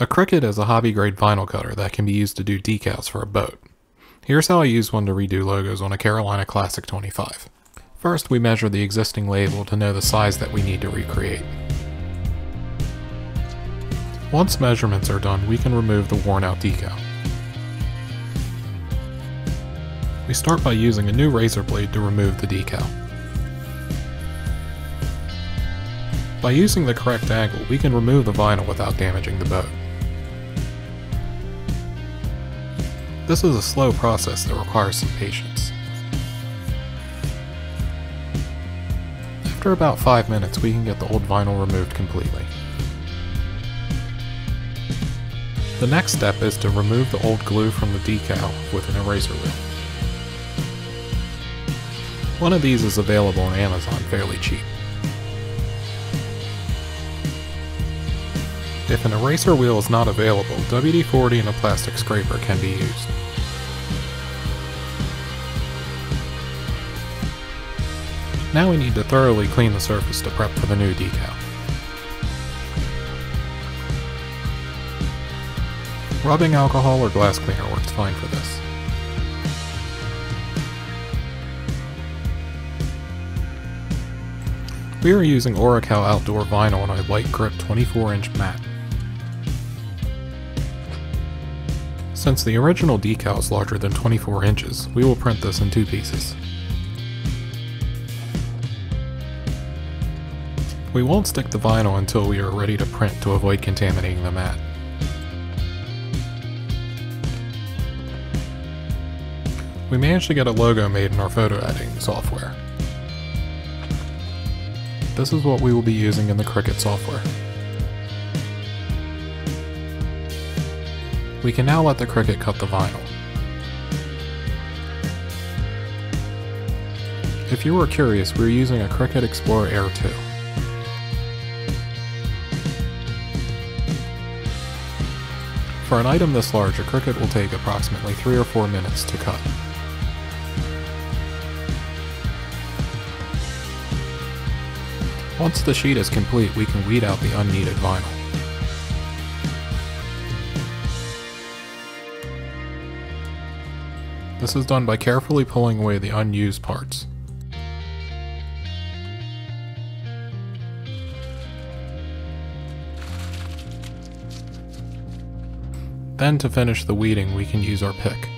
A Cricut is a hobby-grade vinyl cutter that can be used to do decals for a boat. Here's how I use one to redo logos on a Carolina Classic 25. First, we measure the existing label to know the size that we need to recreate. Once measurements are done, we can remove the worn-out decal. We start by using a new razor blade to remove the decal. By using the correct angle, we can remove the vinyl without damaging the boat. This is a slow process that requires some patience. After about 5 minutes, we can get the old vinyl removed completely. The next step is to remove the old glue from the decal with an eraser wheel. One of these is available on Amazon fairly cheap. If an eraser wheel is not available, WD-40 and a plastic scraper can be used. Now we need to thoroughly clean the surface to prep for the new decal. Rubbing alcohol or glass cleaner works fine for this. We are using Oracal Outdoor Vinyl on a light grip 24-inch mat. Since the original decal is larger than 24 inches, we will print this in 2 pieces. We won't stick the vinyl until we are ready to print to avoid contaminating the mat. We managed to get a logo made in our photo editing software. This is what we will be using in the Cricut software. We can now let the Cricut cut the vinyl. If you were curious, we're using a Cricut Explore Air 2. For an item this large, a Cricut will take approximately 3 or 4 minutes to cut. Once the sheet is complete, we can weed out the unneeded vinyl. This is done by carefully pulling away the unused parts. Then to finish the weeding, we can use our pick.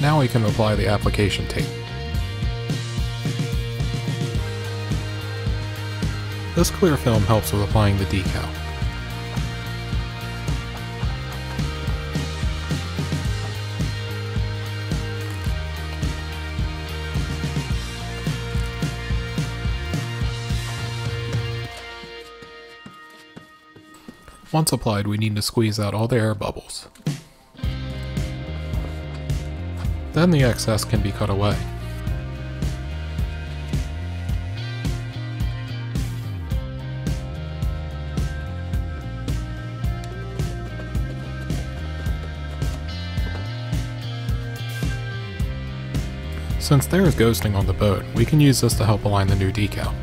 Now we can apply the application tape. This clear film helps with applying the decal. Once applied, we need to squeeze out all the air bubbles. Then the excess can be cut away. Since there is ghosting on the boat, we can use this to help align the new decal.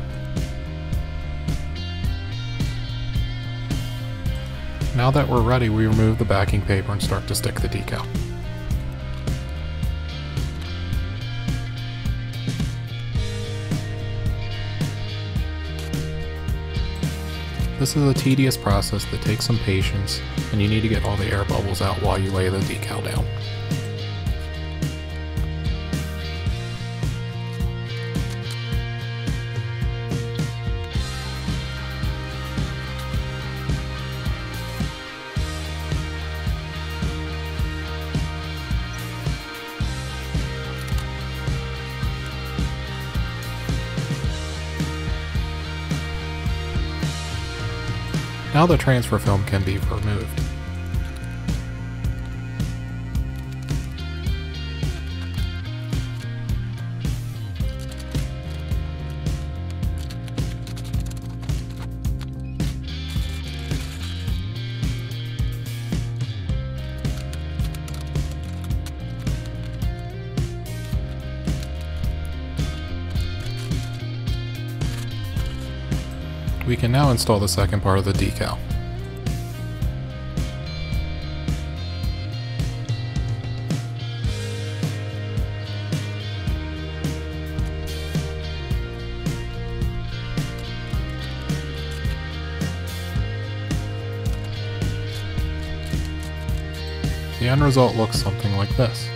Now that we're ready, we remove the backing paper and start to stick the decal. This is a tedious process that takes some patience, and you need to get all the air bubbles out while you lay the decal down. Now the transfer film can be removed. We can now install the second part of the decal. The end result looks something like this.